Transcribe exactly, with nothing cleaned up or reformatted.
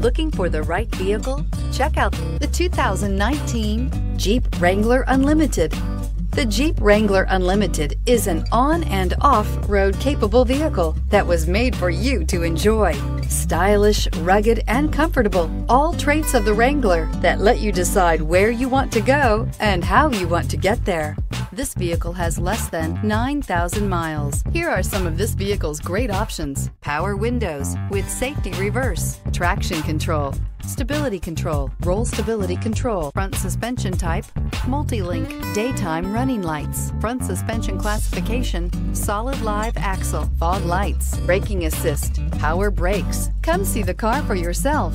Looking for the right vehicle? Check out the two thousand nineteen Jeep Wrangler Unlimited. The Jeep Wrangler Unlimited is an on and off-road capable vehicle that was made for you to enjoy. Stylish, rugged, and comfortable, all traits of the Wrangler that let you decide where you want to go and how you want to get there. This vehicle has less than nine thousand miles. Here are some of this vehicle's great options: power windows with safety reverse, traction control, stability control, roll stability control, front suspension type, multi-link, daytime running lights, front suspension classification, solid live axle, fog lights, braking assist, power brakes. Come see the car for yourself.